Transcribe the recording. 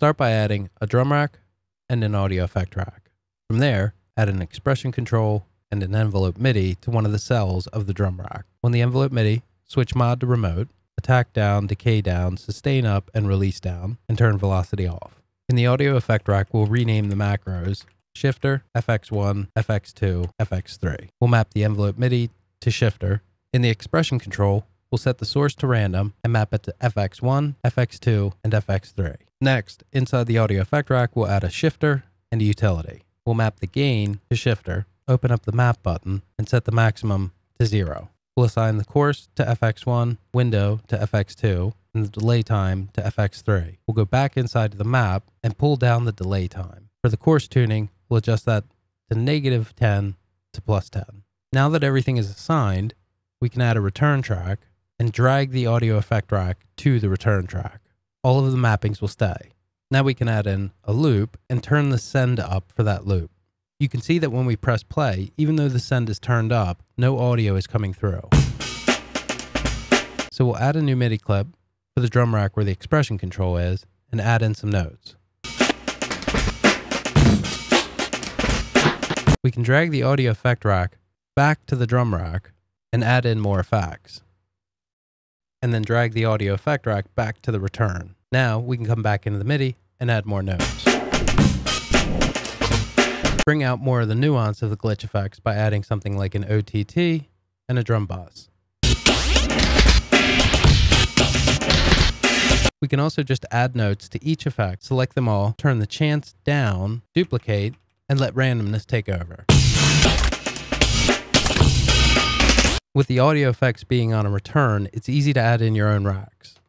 Start by adding a drum rack and an audio effect rack. From there, add an expression control and an envelope MIDI to one of the cells of the drum rack. On the envelope MIDI, switch mod to remote, attack down, decay down, sustain up, and release down, and turn velocity off. In the audio effect rack, we'll rename the macros shifter, FX1, FX2, FX3. We'll map the envelope MIDI to shifter. In the expression control, we'll set the source to random and map it to FX1, FX2, and FX3. Next, inside the audio effect rack, we'll add a shifter and a utility. We'll map the gain to shifter, open up the map button, and set the maximum to 0. We'll assign the course to FX1, window to FX2, and the delay time to FX3. We'll go back inside to the map and pull down the delay time. For the course tuning, we'll adjust that to -10 to +10. Now that everything is assigned, we can add a return track and drag the audio effect rack to the return track. All of the mappings will stay. Now we can add in a loop and turn the send up for that loop. You can see that when we press play, even though the send is turned up, no audio is coming through. So we'll add a new MIDI clip for the drum rack where the expression control is and add in some notes. We can drag the audio effect rack back to the drum rack and add in more effects. And then drag the audio effect rack back to the return. Now we can come back into the MIDI and add more notes. Bring out more of the nuance of the glitch effects by adding something like an OTT and a drum buzz. We can also just add notes to each effect, select them all, turn the chance down, duplicate, and let randomness take over. With the audio effects being on a return, it's easy to add in your own racks.